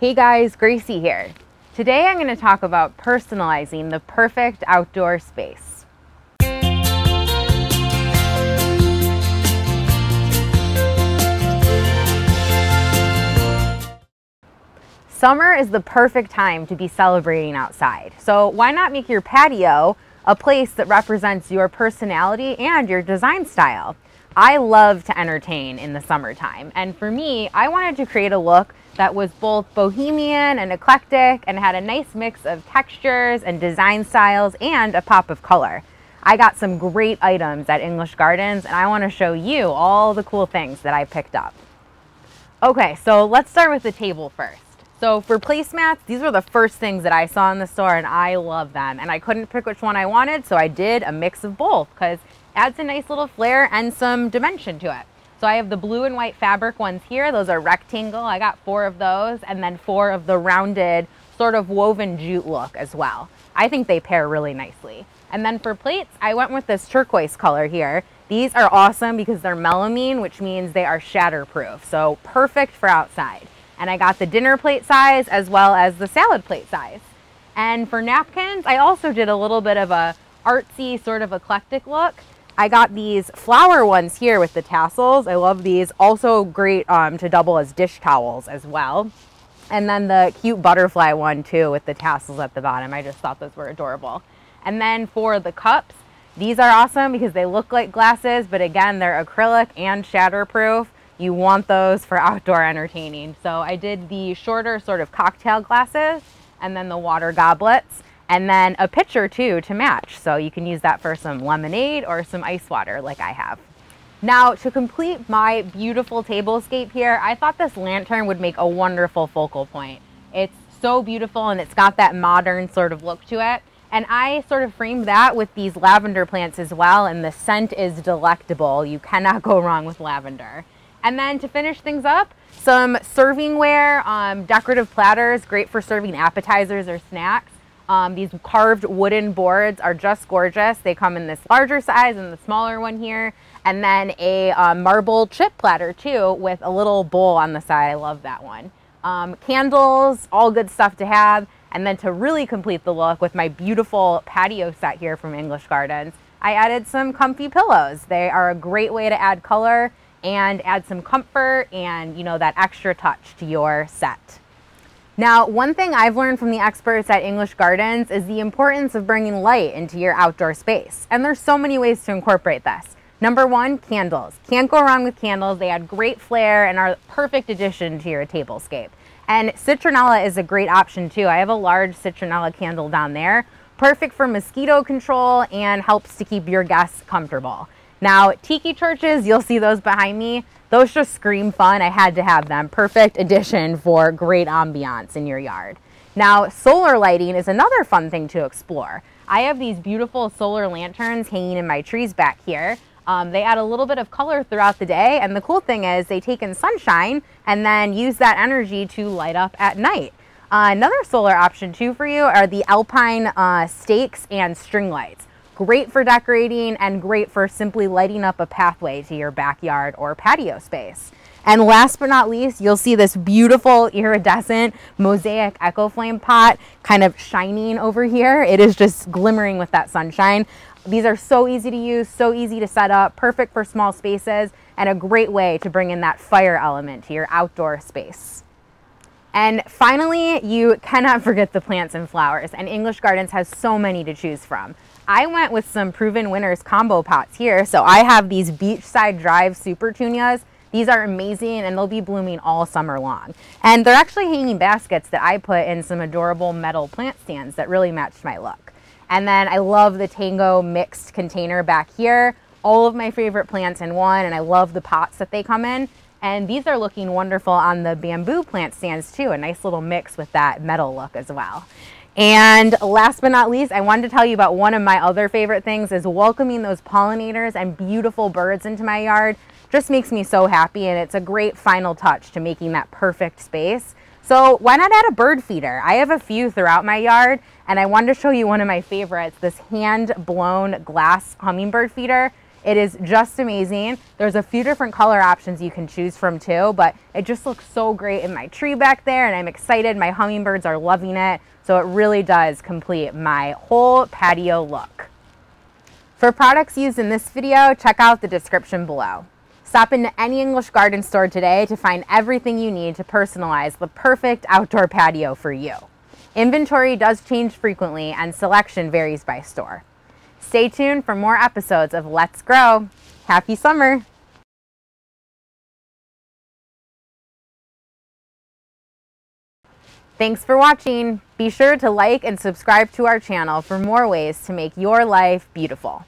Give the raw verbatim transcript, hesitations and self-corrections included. Hey guys, Gracie here. Today I'm going to talk about personalizing the perfect outdoor space. Summer is the perfect time to be celebrating outside, so why not make your patio a place that represents your personality and your design style? I love to entertain in the summertime, and for me, I wanted to create a look that was both bohemian and eclectic and had a nice mix of textures and design styles and a pop of color. I got some great items at English Gardens, and I want to show you all the cool things that I picked up. Okay, so let's start with the table first. So for placemats, these were the first things that I saw in the store, and I love them, and I couldn't pick which one I wanted, so I did a mix of both because adds a nice little flair and some dimension to it. So I have the blue and white fabric ones here. Those are rectangle. I got four of those, and then four of the rounded sort of woven jute look as well. I think they pair really nicely. And then for plates, I went with this turquoise color here. These are awesome because they're melamine, which means they are shatterproof, so perfect for outside. And I got the dinner plate size as well as the salad plate size. And for napkins, I also did a little bit of a artsy sort of eclectic look. I got these flower ones here with the tassels. I love these. Also great um, to double as dish towels as well. And then the cute butterfly one too with the tassels at the bottom. I just thought those were adorable. And then for the cups, these are awesome because they look like glasses, but again, they're acrylic and shatterproof. You want those for outdoor entertaining. So I did the shorter sort of cocktail glasses and then the water goblets. And then a pitcher too to match, so you can use that for some lemonade or some ice water like I have. Now to complete my beautiful tablescape here, I thought this lantern would make a wonderful focal point. It's so beautiful and it's got that modern sort of look to it. And I sort of framed that with these lavender plants as well, and the scent is delectable. You cannot go wrong with lavender. And then to finish things up, some servingware, um, decorative platters, great for serving appetizers or snacks. Um, these carved wooden boards are just gorgeous. They come in this larger size and the smaller one here. And then a uh, marble chip platter too with a little bowl on the side. I love that one. Um, candles, all good stuff to have. And then to really complete the look with my beautiful patio set here from English Gardens, I added some comfy pillows. They are a great way to add color and add some comfort and, you know, that extra touch to your set. Now, one thing I've learned from the experts at English Gardens is the importance of bringing light into your outdoor space. And there's so many ways to incorporate this. Number one, candles. Can't go wrong with candles. They add great flair and are a perfect addition to your tablescape. And citronella is a great option too. I have a large citronella candle down there. Perfect for mosquito control and helps to keep your guests comfortable. Now, tiki torches, you'll see those behind me. Those just scream fun. I had to have them. Perfect addition for great ambiance in your yard. Now, solar lighting is another fun thing to explore. I have these beautiful solar lanterns hanging in my trees back here. Um, they add a little bit of color throughout the day, and the cool thing is they take in sunshine and then use that energy to light up at night. Uh, another solar option too for you are the alpine uh, stakes and string lights. Great for decorating and great for simply lighting up a pathway to your backyard or patio space. And last but not least, you'll see this beautiful iridescent mosaic echo flame pot kind of shining over here. It is just glimmering with that sunshine. These are so easy to use, so easy to set up, perfect for small spaces, and a great way to bring in that fire element to your outdoor space. And finally, you cannot forget the plants and flowers, and English Gardens has so many to choose from. I went with some Proven Winners combo pots here. So I have these Beachside Drive Supertunias. These are amazing and they'll be blooming all summer long. And they're actually hanging baskets that I put in some adorable metal plant stands that really matched my look. And then I love the Tango mixed container back here. All of my favorite plants in one, and I love the pots that they come in. And these are looking wonderful on the bamboo plant stands too. A nice little mix with that metal look as well. And last but not least, I wanted to tell you about one of my other favorite things is welcoming those pollinators and beautiful birds into my yard. Just makes me so happy, and it's a great final touch to making that perfect space. So why not add a bird feeder? I have a few throughout my yard, and I wanted to show you one of my favorites, this hand-blown glass hummingbird feeder. It is just amazing. There's a few different color options you can choose from too, but it just looks so great in my tree back there, and I'm excited. My hummingbirds are loving it. So it really does complete my whole patio look. For products used in this video, check out the description below. Stop into any English Garden store today to find everything you need to personalize the perfect outdoor patio for you. Inventory does change frequently and selection varies by store. Stay tuned for more episodes of Let's Grow. Happy summer! Thanks for watching. Be sure to like and subscribe to our channel for more ways to make your life beautiful.